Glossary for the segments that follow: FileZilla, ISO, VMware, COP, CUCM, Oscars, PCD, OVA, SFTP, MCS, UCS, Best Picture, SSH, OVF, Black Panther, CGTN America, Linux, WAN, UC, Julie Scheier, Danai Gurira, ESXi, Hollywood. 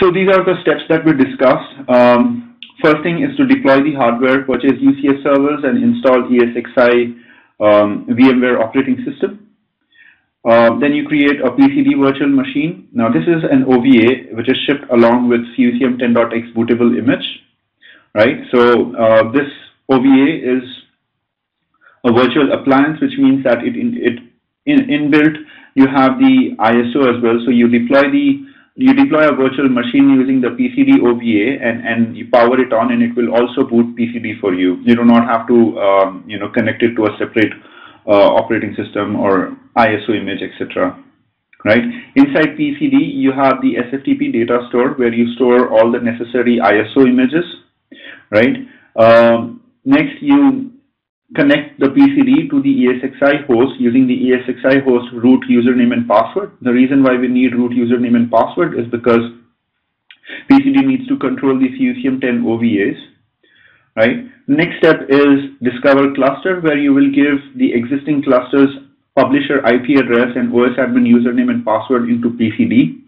So these are the steps that we discussed. First thing is to deploy the hardware, purchase UCS servers, and install ESXi VMware operating system. Then you create a PCD virtual machine. Now this is an OVA which is shipped along with CUCM 10.x bootable image, right? So this OVA is a virtual appliance, which means that inbuilt you have the ISO as well. So you deploy a virtual machine using the PCD OVA, and you power it on, and it will also boot PCD for you. You do not have to you know, connect it to a separate operating system or ISO image, etc. Right? Inside PCD, you have the SFTP data store where you store all the necessary ISO images. Right? Next, you connect the PCD to the ESXi host using the ESXi host root username and password. The reason why we need root username and password is because PCD needs to control the CUCM 10 OVAs, right? Next step is discover cluster, where you will give the existing cluster's publisher IP address and OS admin username and password into PCD.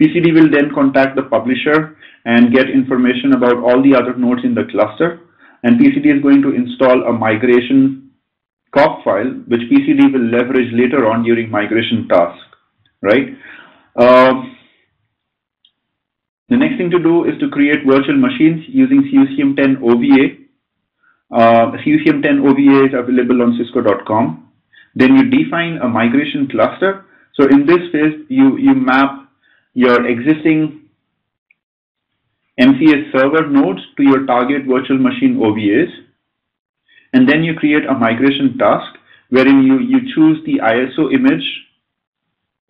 PCD will then contact the publisher and get information about all the other nodes in the cluster. And PCD is going to install a migration COP file, which PCD will leverage later on during migration task, right? The next thing to do is to create virtual machines using CUCM 10 OVA. CUCM 10 OVA is available on cisco.com. Then you define a migration cluster. So in this phase, you map your existing MCS server nodes to your target virtual machine OVAs, and then you create a migration task wherein you choose the ISO image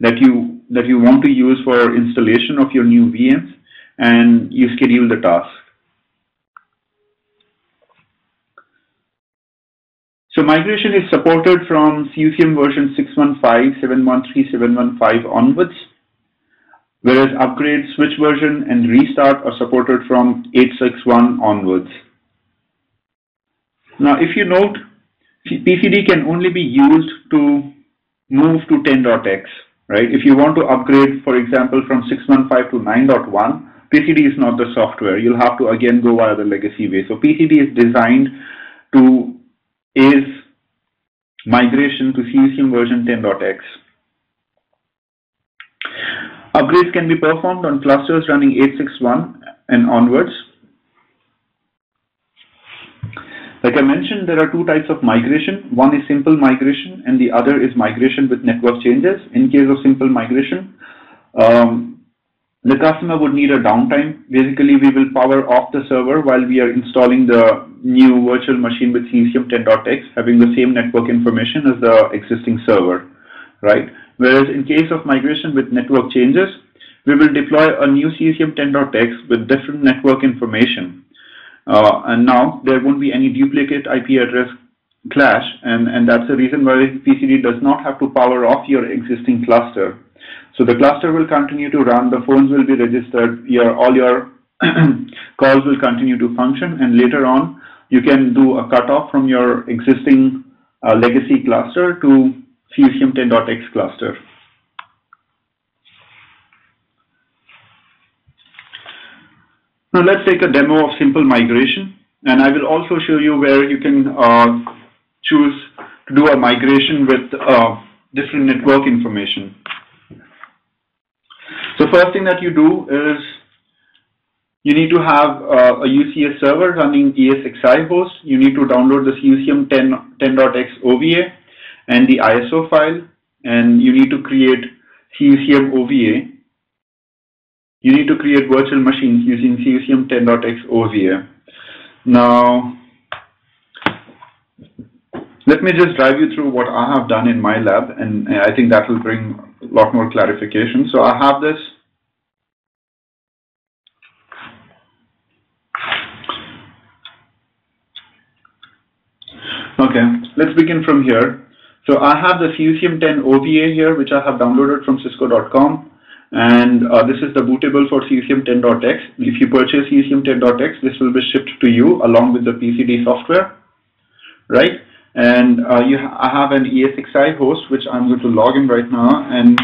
that you want to use for installation of your new VMs, and you schedule the task. So migration is supported from CUCM version 6.15, 7.13, 7.15 onwards, whereas upgrade, switch version, and restart are supported from 8.6.1 onwards. Now, if you note, PCD can only be used to move to 10.x, right? If you want to upgrade, for example, from 6.15 to 9.1, PCD is not the software. You'll have to again go via the legacy way. So PCD is designed to ease migration to CUCM version 10.x. Upgrades can be performed on clusters running 8.6.1 and onwards. Like I mentioned, there are two types of migration. One is simple migration, and the other is migration with network changes. In case of simple migration, the customer would need a downtime. Basically, we will power off the server while we are installing the new virtual machine with CUCM 10.x, having the same network information as the existing server, right? Whereas in case of migration with network changes, we will deploy a new CUCM 10.x with different network information. And now there won't be any duplicate IP address clash, and that's the reason why PCD does not have to power off your existing cluster. So the cluster will continue to run, the phones will be registered, all your calls will continue to function, and later on you can do a cutoff from your existing legacy cluster to CUCM 10.x cluster. Now let's take a demo of simple migration, and I will also show you where you can choose to do a migration with different network information. So first thing that you do is you need to have a UCS server running ESXi host. You need to download the CUCM 10.x OVA and the ISO file, and you need to create CUCM OVA. You need to create virtual machines using CUCM 10.x OVA. Now, let me just drive you through what I have done in my lab, and I think that will bring a lot more clarification. So I have this. Okay, let's begin from here. So I have the CUCM 10 OVA here, which I have downloaded from cisco.com, and this is the bootable for CUCM 10.x. If you purchase CUCM 10.x, this will be shipped to you along with the PCD software, right? And I have an ESXi host, which I'm going to log in right now, and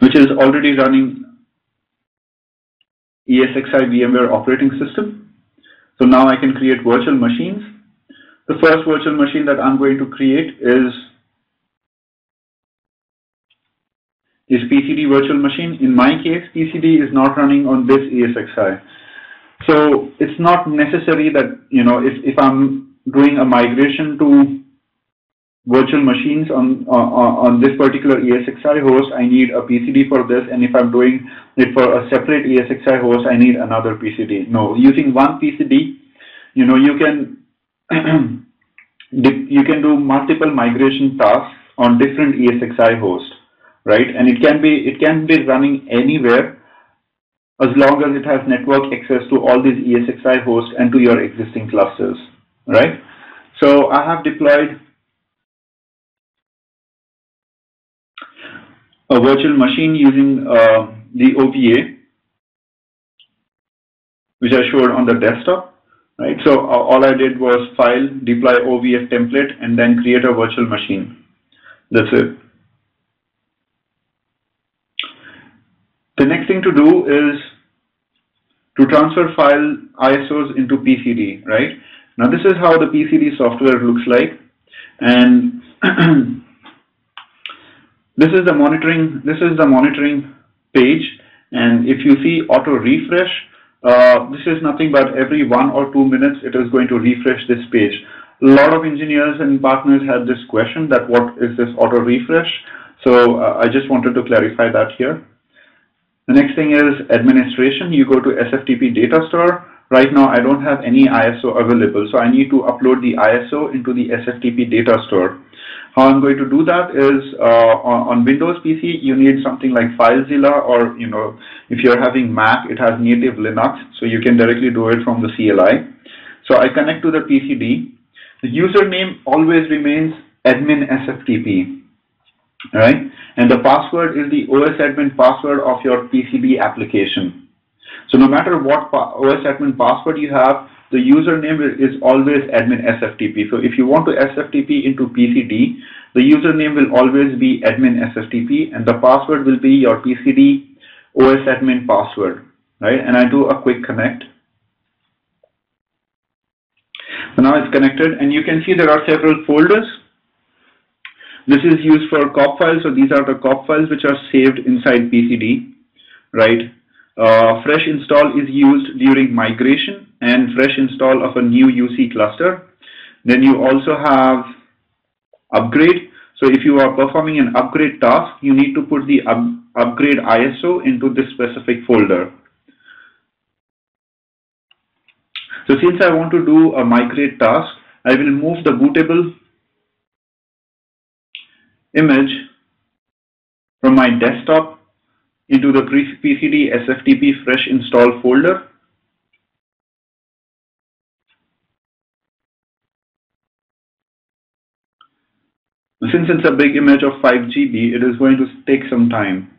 which is already running ESXi VMware operating system. So now I can create virtual machines. The first virtual machine that I'm going to create is PCD virtual machine. In my case, PCD is not running on this ESXi. So it's not necessary that, you know, if I'm doing a migration to virtual machines on this particular ESXi host, I need a PCD for this, and if I'm doing it for a separate ESXi host, I need another PCD. No, using one PCD, you know, you can you can do multiple migration tasks on different ESXi hosts, right? And it can be running anywhere as long as it has network access to all these ESXi hosts and to your existing clusters, right? So I have deployed a virtual machine using the OVA, which I showed on the desktop, right? So all I did was file, deploy OVF template, and then create a virtual machine. That's it. The next thing to do is to transfer file ISOs into PCD, right? Now this is how the PCD software looks like, and This is the monitoring page, and if you see auto refresh, this is nothing but every 1 or 2 minutes it is going to refresh this page. A lot of engineers and partners had this question that what is this auto refresh? So I just wanted to clarify that here. The next thing is administration. You go to SFTP data store. Right now I don't have any ISO available, so I need to upload the ISO into the SFTP data store. How I'm going to do that is on Windows PC, you need something like FileZilla, or, you know, if you're having Mac, it has native Linux, so you can directly do it from the CLI. So I connect to the PCD. The username always remains admin SFTP, right? And the password is the OS admin password of your PCB application. So no matter what OS admin password you have, the username is always admin SFTP. So if you want to SFTP into PCD, the username will always be admin SFTP, and the password will be your PCD OS admin password, right? And I do a quick connect. So now it's connected, and you can see there are several folders. This is used for COP files, so these are the COP files which are saved inside PCD, right? Fresh install is used during migration and fresh install of a new UC cluster. Then you also have upgrade. So if you are performing an upgrade task, you need to put the upgrade ISO into this specific folder. So since I want to do a migrate task, I will move the bootable image from my desktop into the PCD SFTP fresh install folder. Since it's a big image of 5 GB, it is going to take some time.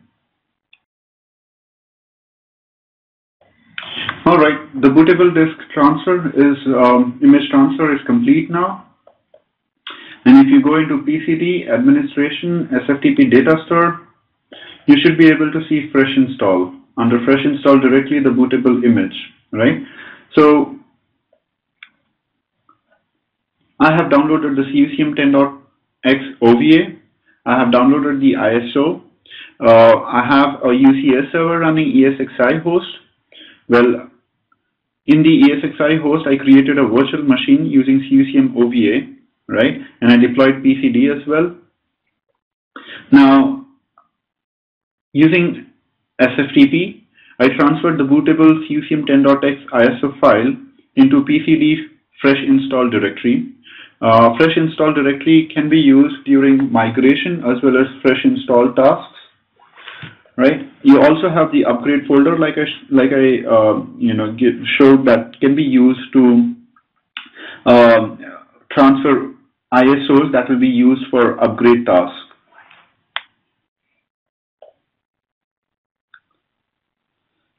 All right, the bootable disk transfer is, image transfer is complete now. And if you go into PCD, administration, SFTP data store, you should be able to see fresh install. Under fresh install directly, the bootable image, right? So I have downloaded the CUCM 10.x OVA. I have downloaded the ISO. I have a UCS server running ESXi host. Well, in the ESXi host, I created a virtual machine using CUCM OVA, right? And I deployed PCD as well. Now, using SFTP, I transferred the bootable CUCM 10.x ISO file into PCD fresh install directory. Fresh install directory can be used during migration as well as fresh install tasks, right? You also have the upgrade folder, like I showed, that can be used to transfer ISOs that will be used for upgrade tasks.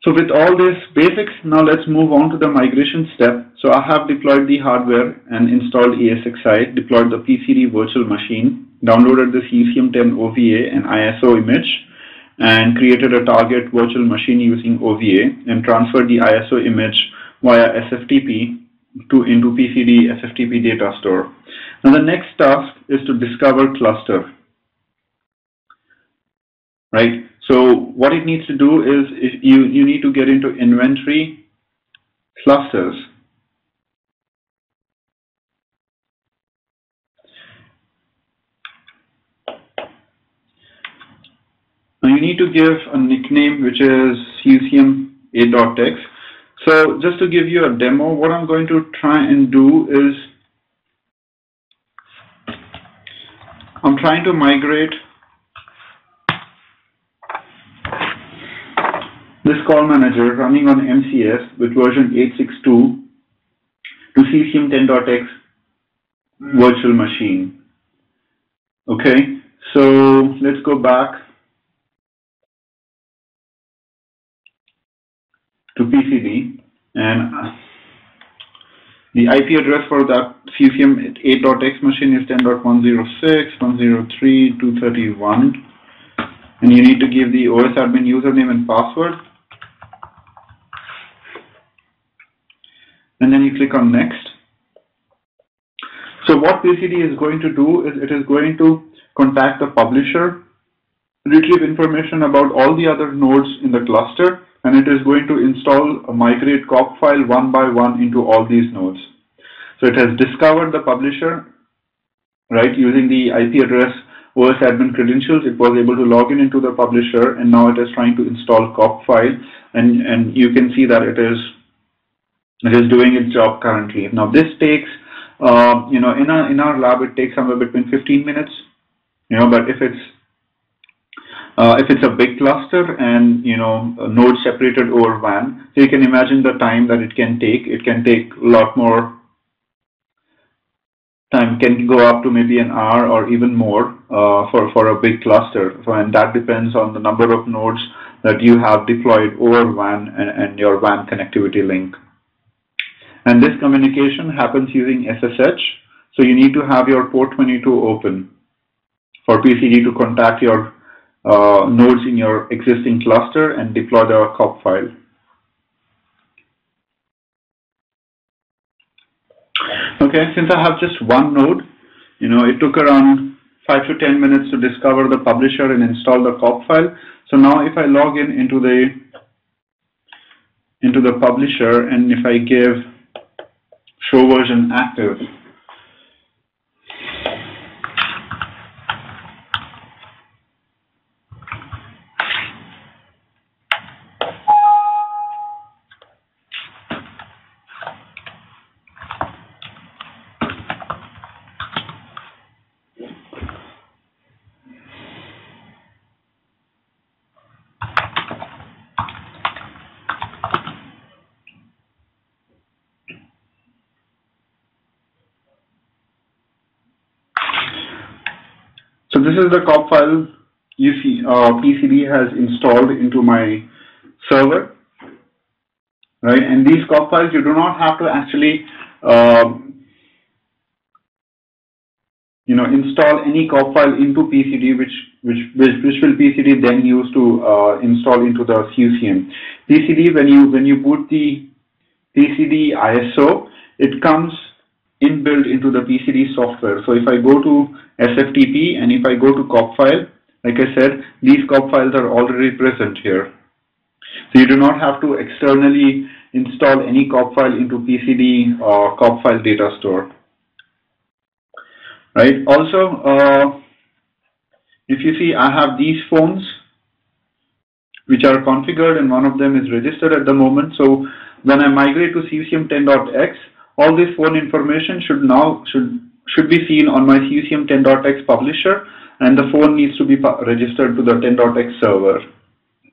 So with all these basics, now let's move on to the migration step. So I have deployed the hardware and installed ESXi, deployed the PCD virtual machine, downloaded the CUCM 10 OVA and ISO image, and created a target virtual machine using OVA and transferred the ISO image via SFTP into PCD SFTP data store. Now the next task is to discover cluster. Right? So what it needs to do is if you need to get into inventory clusters. Now you need to give a nickname which is CUCM 8.x. So just to give you a demo, what I'm going to try and do is I'm trying to migrate this call manager running on MCS with version 8.6.2 to CUCM 10.x virtual machine. Okay, so let's go back to PCD, and the IP address for that CUCM 8.x machine is 10.106.103.231, and you need to give the OS admin username and password, and then you click on next. So what PCD is going to do is it is going to contact the publisher, retrieve information about all the other nodes in the cluster, and it is going to install a migrate COP file one by one into all these nodes. So it has discovered the publisher, right, using the IP address, OS admin credentials. It was able to log in into the publisher, and now it is trying to install COP file, and you can see that it is doing its job currently. Now this takes, you know, in our lab it takes somewhere between 15 minutes, you know, but if it's a big cluster and, you know, a node separated over WAN, so you can imagine the time that it can take. It can take a lot more time, can go up to maybe an hour or even more for a big cluster. So, and that depends on the number of nodes that you have deployed over WAN and your WAN connectivity link. And this communication happens using SSH. So you need to have your port 22 open for PCD to contact your nodes in your existing cluster and deploy the COP file. Okay, since I have just one node, you know, it took around 5 to 10 minutes to discover the publisher and install the COP file. So now if I log in into the publisher, and if I give show version active, this is the COP file you see PCD has installed into my server, right? And these COP files you do not have to actually, you know, install any COP file into PCD, which will PCD then use to install into the CUCM. PCD, when you boot the PCD ISO, it comes inbuilt into the PCD software. So if I go to SFTP and if I go to COP file, like I said, these COP files are already present here. So you do not have to externally install any COP file into PCD or COP file data store. Right? Also, if you see, I have these phones which are configured, and one of them is registered at the moment. So when I migrate to CUCM 10.x, all this phone information should be seen on my CUCM 10.x publisher, and the phone needs to be registered to the 10.x server.